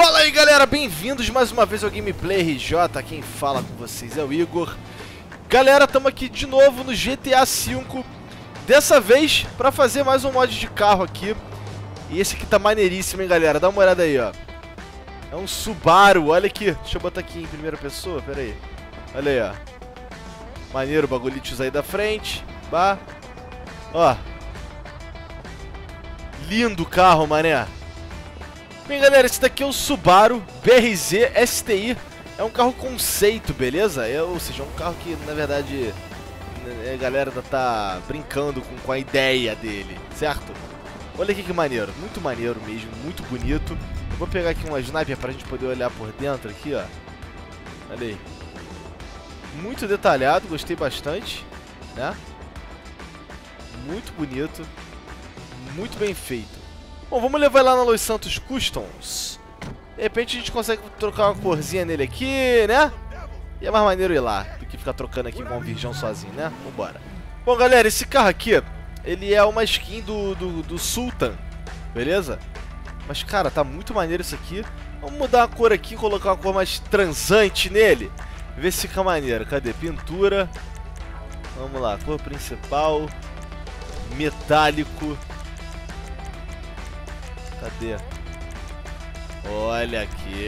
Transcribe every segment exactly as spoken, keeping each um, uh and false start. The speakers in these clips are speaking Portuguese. Fala aí galera, bem-vindos mais uma vez ao Gameplay R J, quem fala com vocês é o Igor. Galera, estamos aqui de novo no G T A cinco, dessa vez para fazer mais um mod de carro aqui. E esse aqui tá maneiríssimo, hein galera, dá uma olhada aí, ó. É um Subaru, olha aqui, deixa eu botar aqui em primeira pessoa, pera aí. Olha aí, ó. Maneiro o bagulhitos aí da frente, bah. Ó. Lindo carro, mané. Bem, galera, esse daqui é o Subaru B R Z S T I. É um carro conceito, beleza? É, ou seja, é um carro que, na verdade, a galera tá brincando com, com a ideia dele, certo? Olha aqui que maneiro. Muito maneiro mesmo, muito bonito. Eu vou pegar aqui uma sniper pra gente poder olhar por dentro aqui, ó. Olha aí. Muito detalhado, gostei bastante, né? Muito bonito. Muito bem feito. Bom, vamos levar lá na Los Santos Customs. De repente a gente consegue trocar uma corzinha nele aqui, né? E é mais maneiro ir lá do que ficar trocando aqui com um virgão sozinho, né? Vambora. Bom, galera, esse carro aqui, ele é uma skin do, do, do Sultan, beleza? Mas, cara, tá muito maneiro isso aqui. Vamos mudar a cor aqui, colocar uma cor mais transante nele. Ver se fica maneiro. Cadê? Pintura. Vamos lá, cor principal. Metálico. Cadê? Olha aqui,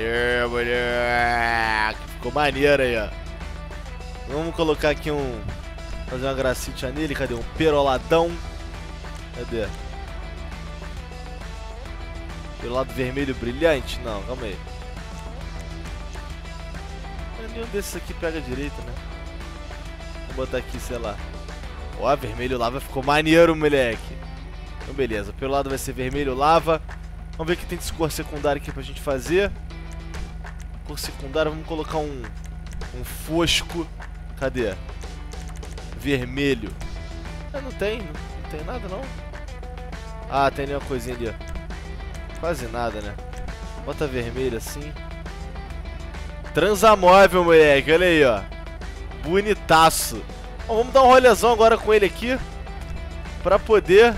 moleque. Ficou maneiro aí, ó. Vamos colocar aqui um... Fazer uma gracinha nele. Cadê? Um peroladão. Cadê? Perolado vermelho brilhante? Não, calma aí. Nenhum desses aqui pega direito, né? Vou botar aqui, sei lá. Ó, vermelho lava. Ficou maneiro, moleque. Então, beleza. Pelo lado vai ser vermelho lava. Vamos ver o que tem de cor secundária aqui pra gente fazer. Cor secundária, vamos colocar um, um fosco. Cadê? Vermelho. Ah, não tem, não, não tem nada não. Ah, tem ali uma coisinha ali, ó. Quase nada, né? Bota vermelho assim. Transamóvel, moleque, olha aí, ó. Bonitaço. Bom, vamos dar um rolezão agora com ele aqui. Pra poder...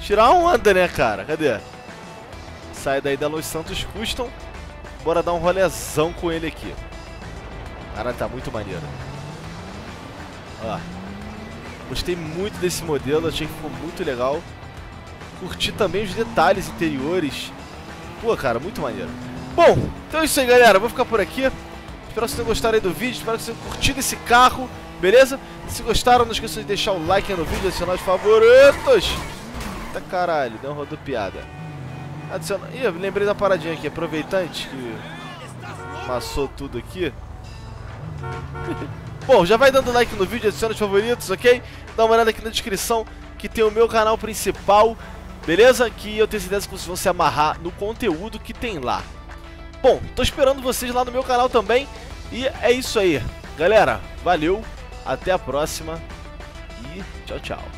tirar uma onda, né, cara? Cadê? Sai daí da Los Santos Custom. Bora dar um rolezão com ele aqui. Caralho, tá muito maneiro. Ó. Gostei muito desse modelo, achei que ficou muito legal. Curti também os detalhes interiores. Pô, cara, muito maneiro. Bom, então é isso aí, galera. Vou ficar por aqui. Espero que vocês tenham gostado aí do vídeo. Espero que vocês tenham curtido esse carro, beleza? Se gostaram, não esqueçam de deixar o like aí no vídeo, adicionar os favoritos. Eita caralho, deu uma rodopiada. Adiciona... Ih, eu lembrei da paradinha aqui, aproveitando que amassou tudo aqui. Bom, já vai dando like no vídeo, adiciona os favoritos, ok? Dá uma olhada aqui na descrição que tem o meu canal principal, beleza? Que eu tenho certeza que vocês vão se amarrar no conteúdo que tem lá. Bom, tô esperando vocês lá no meu canal também. E é isso aí, galera. Valeu, até a próxima. E tchau, tchau.